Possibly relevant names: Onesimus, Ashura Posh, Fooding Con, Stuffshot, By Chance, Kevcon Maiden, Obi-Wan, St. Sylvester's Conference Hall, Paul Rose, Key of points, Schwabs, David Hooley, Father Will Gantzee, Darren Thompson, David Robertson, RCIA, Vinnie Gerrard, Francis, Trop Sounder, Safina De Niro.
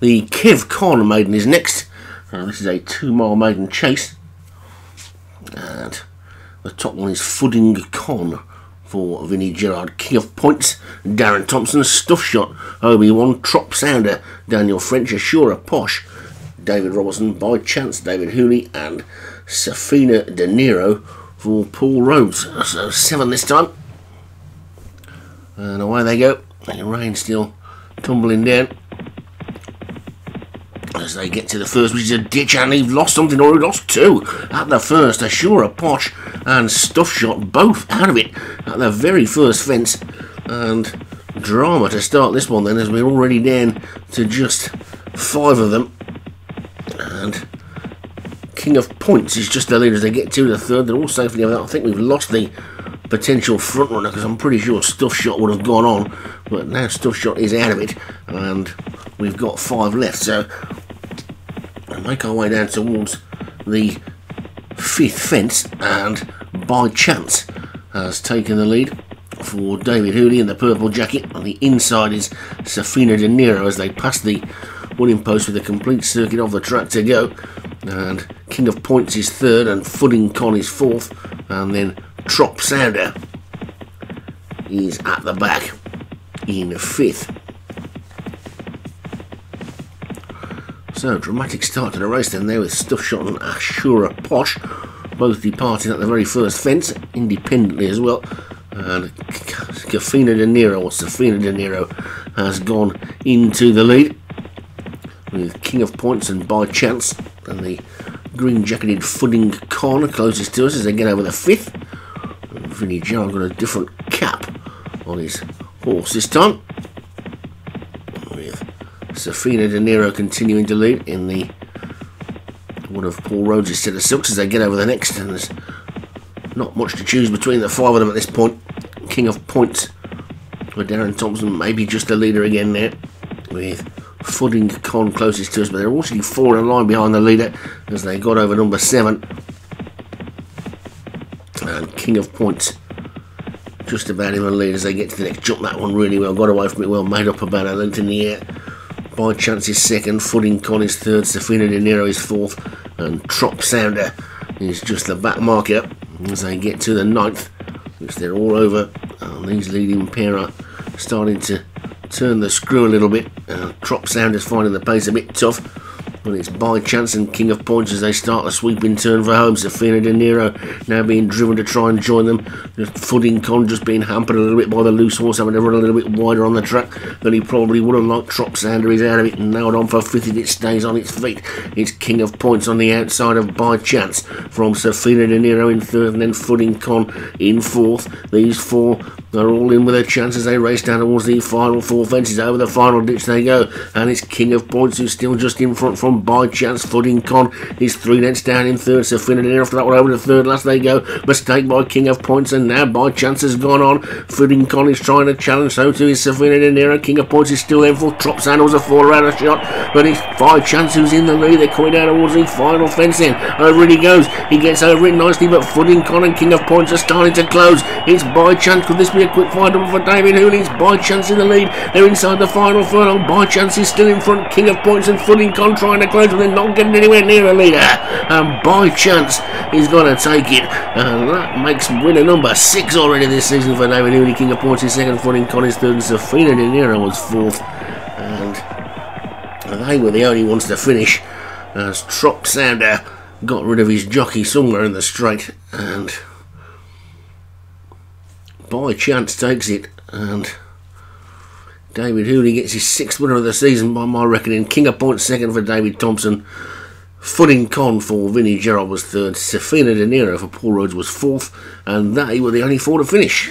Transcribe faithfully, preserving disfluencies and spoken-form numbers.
The Kevcon Maiden is next. Uh, this is a two mile maiden chase. And the top one is Fooding Con for Vinnie Gerrard. Key of Points, Darren Thompson. Stuffshot, Obi-Wan. Trop Sounder, Daniel French. Ashura Posh, David Robertson. By Chance, David Hooley. And Safina De Niro for Paul Rose. So seven this time. And away they go. The rain still tumbling down as they get to the first, which is a ditch, and they've lost something, or lost two at the first. Ashura Posh and Stuffshot both out of it at the very first fence, and drama to start this one then, as we're already down to just five of them. And King of Points is just the leader as they get to the third. They're all safely over that. I think we've lost the potential front runner, because I'm pretty sure Stuffshot would have gone on, but now Stuffshot is out of it, and we've got five left. So we'll make our way down towards the fifth fence, and By Chance has taken the lead for David Hooley in the purple jacket. On the inside is Safina De Niro as they pass the winning post with a complete circuit of the track to go. And King of Points is third, and Fooding Con is fourth, and then Trop Sounder is at the back in fifth. So, dramatic start to the race then there with Stuffshot and Ashura Posh both departing at the very first fence independently as well. And Safina De Niro, or Safina De Niro, has gone into the lead with King of Points and By Chance, and the green jacketed Fooding Con closest to us as they get over the fifth. Vinnie Gerrard got a different cap on his horse this time, with Safina De Niro continuing to lead in the one of Paul Rhodes' set of silks as they get over the next. And there's not much to choose between the five of them at this point. King of Points for Darren Thompson, maybe just the leader again there, with Fooding Con closest to us, but they're also four in line behind the leader as they got over number seven. And King of Points just about in the lead as they get to the next jump. That one really well, got away from it well, made up about a length in the air. By Chance is second, Fooding Con is third, Safina De Niro is fourth, and Trop Sounder is just the back marker as they get to the ninth, which they're all over. And these leading pair are starting to turn the screw a little bit. Uh, Trop Sounder's finding the pace a bit tough, but it's By Chance and King of Points as they start a sweeping turn for home. Safina De Niro now being driven to try and join them. Fooding Con just being hampered a little bit by the loose horse, having to run a little bit wider on the track than he probably would have liked. Trop Sounder is out of it, nailed on for fifth, and it stays on its feet. It's King of Points on the outside of By Chance, from Safina De Niro in third, and then Fooding Con in fourth. These four are all in with a chance as they race down towards the final four fences. Over the final ditch they go, and it's King of Points who's still just in front from By Chance. Fooding Con is three lengths down in third. Safina De Niro after that one over the third last they go. Mistake by King of Points, and now By Chance has gone on. Fooding Con is trying to challenge, so too is Safina De Niro. King of Points is still in for Trop Sounder was a four rounder shot, but it's By Chance who's in the lead. They're coming down towards the final fence in. Over it he goes. He gets over it nicely, but Fooding Con and King of Points are starting to close. It's By Chance. Could this be a quick find up for David Hooley's? By Chance in the lead. They're inside the final furlong. By Chance is still in front. King of Points and Fooding Con trying to close, but they're not getting anywhere near a leader. And By Chance is going to take it. And that makes winner number six already this season for David Hooley. King of Points is second. Fooding Con is third. And Safina De Niro was fourth. And they were the only ones to finish, as Trop Sounder got rid of his jockey somewhere in the straight, and By Chance takes it, and David Hooley gets his sixth winner of the season by my reckoning. King of Points second for David Thompson. Fooding Con for Vinnie Gerrard was third. Safina De Niro for Paul Rhodes was fourth, and they were the only four to finish.